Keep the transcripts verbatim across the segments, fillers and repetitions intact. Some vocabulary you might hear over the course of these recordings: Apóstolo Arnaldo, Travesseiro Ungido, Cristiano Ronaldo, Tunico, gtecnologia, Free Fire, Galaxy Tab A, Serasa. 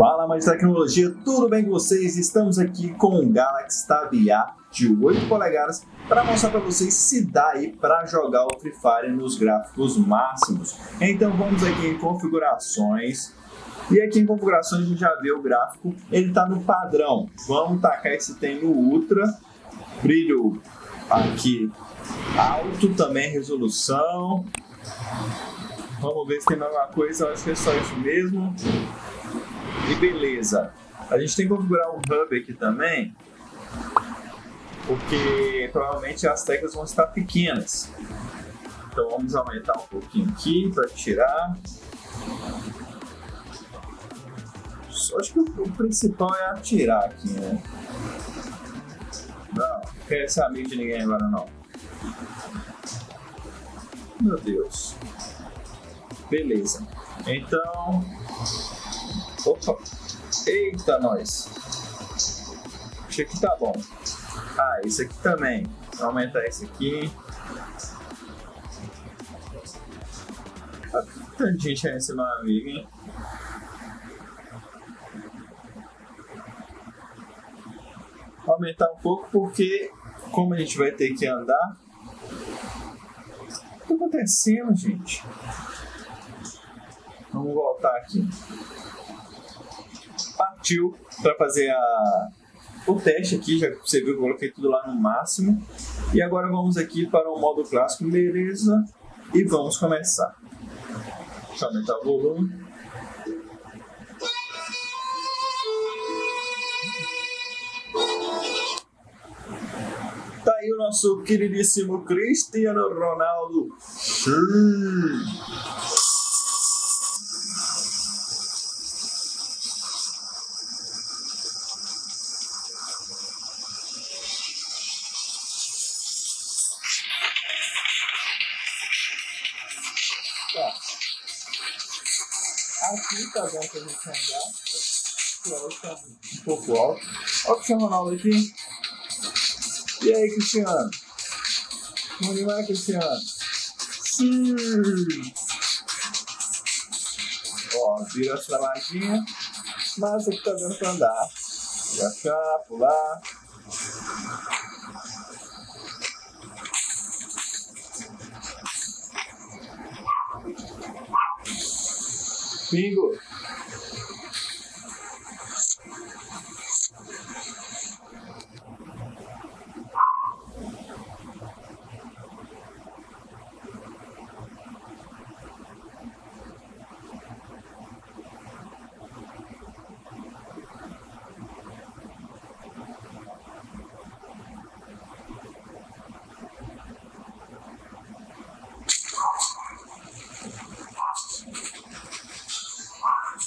Fala, mais tecnologia, tudo bem com vocês? Estamos aqui com o Galaxy Tab A de oito polegadas para mostrar para vocês se dá aí para jogar o Free Fire nos gráficos máximos. Então vamos aqui em configurações. E aqui em configurações a gente já vê o gráfico, ele está no padrão. Vamos tacar esse tem no Ultra, brilho aqui alto, também resolução. Vamos ver se tem alguma coisa, eu acho que é só isso mesmo. E beleza, a gente tem que configurar o Hub aqui também, porque provavelmente as teclas vão estar pequenas. Então vamos aumentar um pouquinho aqui para tirar. Acho que o principal é atirar aqui, né? Não, não quero saber de ninguém agora não. Meu Deus. Beleza. Então... Opa! Eita, nós! Isso aqui tá bom. Ah, isso aqui também. Vou aumentar esse aqui. Olha que tanta gente aí nesse meu amigo, hein? Vou aumentar um pouco porque, como a gente vai ter que andar... O que tá acontecendo, gente? Vamos voltar aqui. Partiu para fazer a... o teste aqui, já você viu que eu coloquei tudo lá no máximo. E agora vamos aqui para o modo clássico, beleza? E vamos começar. Deixa eu aumentar o volume. Tá aí o nosso queridíssimo Cristiano Ronaldo. Aqui tá bom pra gente andar, que tá um pouco alto. Olha o Cristiano Ronaldo aqui. E aí, Cristiano? Vamos animar, Cristiano? Sim! Ó, virou a travadinha, mas aqui tá dando pra andar. Agachar, pular. Bingo!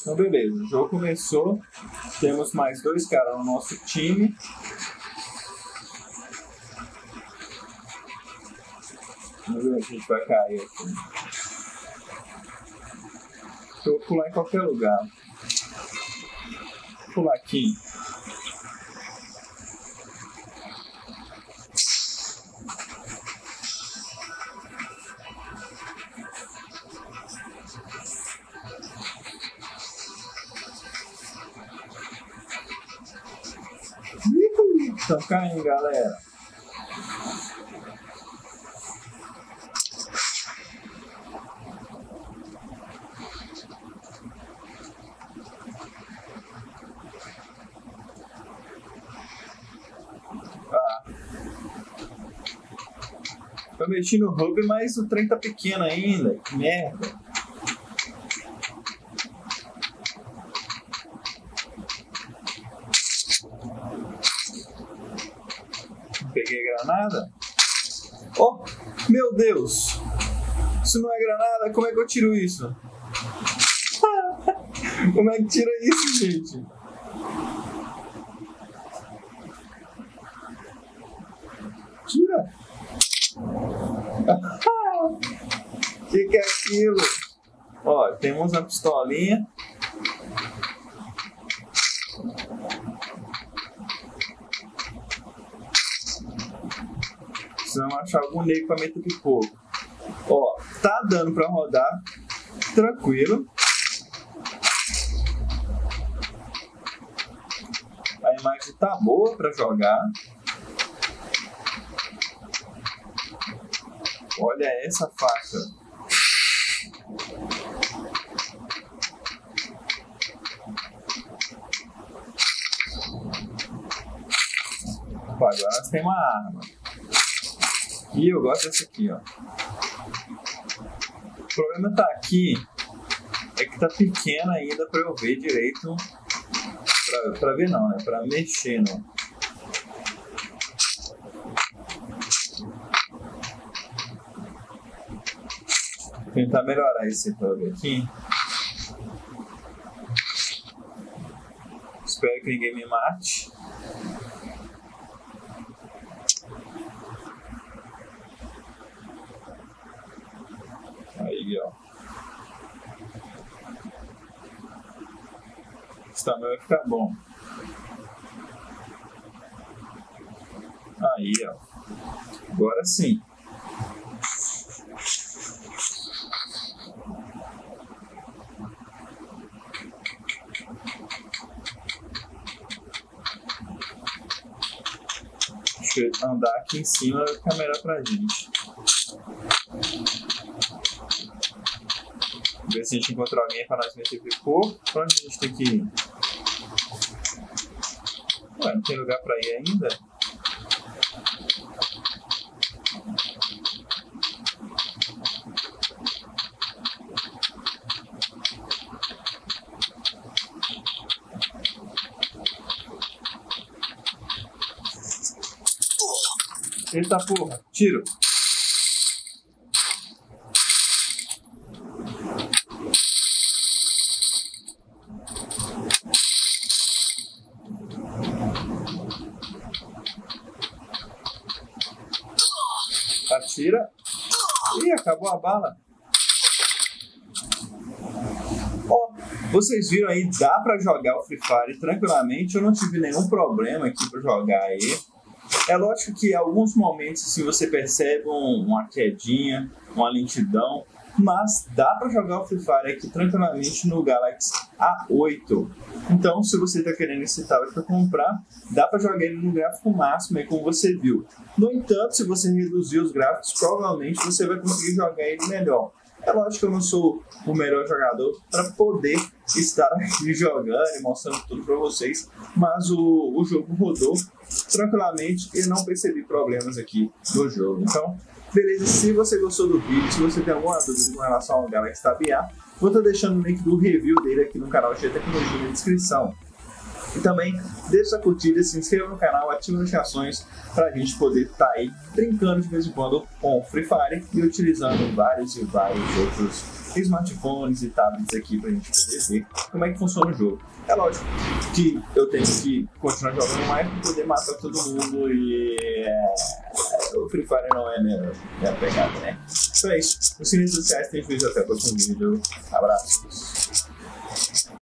Então beleza, o jogo começou, temos mais dois caras no nosso time. Vamos ver onde a gente vai cair aqui. Eu vou pular em qualquer lugar. Vou pular aqui. Estão caindo, galera. Ah. Eu mexi no hub, mas o trem tá pequeno ainda. Que merda. Peguei granada. Oh, meu Deus! Isso não é granada? Como é que eu tiro isso? Como é que tira isso, gente? Tira! O que, que é aquilo? Ó, temos uma pistolinha. Precisamos achar algum negro para meter pipoco. Ó, tá dando para rodar tranquilo. imagem tá boa para jogar. Olha essa faca. Opa, agora você tem uma arma. E eu gosto dessa aqui, ó. O problema tá aqui é que tá pequena ainda para eu ver direito. Pra, pra ver não, né? Pra mexer, não. Vou tentar melhorar esse setor aqui. Espero que ninguém me mate. Aí, ó. Esse tamanho vai ficar bom. Aí, ó. Agora sim. Andar aqui em cima vai ficar melhor pra gente. Ver se a gente encontra alguém pra nós meter picô. Pra onde a gente tem que ir? Ué, não tem lugar pra ir ainda? Eita porra, tiro! Atira! Ih, acabou a bala! Ó, oh, vocês viram aí, dá pra jogar o Free Fire tranquilamente, eu não tive nenhum problema aqui pra jogar aí. É lógico que em alguns momentos se assim, você percebe um, uma quedinha, uma lentidão, mas dá para jogar o Free Fire aqui tranquilamente no Galaxy A oito. Então, se você está querendo esse tablet para comprar, dá para jogar ele no gráfico máximo, aí como você viu. No entanto, se você reduzir os gráficos, provavelmente você vai conseguir jogar ele melhor. É lógico que eu não sou o melhor jogador para poder estar aqui jogando e mostrando tudo para vocês, mas o, o jogo rodou tranquilamente e não percebi problemas aqui no jogo. Então, beleza, se você gostou do vídeo, se você tem alguma dúvida com relação ao Galaxy Tab A, vou estar deixando o link do review dele aqui no canal G Tecnologia na descrição. E também deixa a curtida, se inscreva no canal, ative notificações para a gente poder estar tá aí brincando de vez em quando com Free Fire e utilizando vários e vários outros smartphones e tablets aqui para a gente poder ver como é que funciona o jogo. É lógico que eu tenho que continuar jogando mais para poder matar todo mundo e é, o Free Fire não é minha, minha pegada, né? Então é isso. Nos sinos sociais tem vídeo, até o próximo vídeo. Abraços.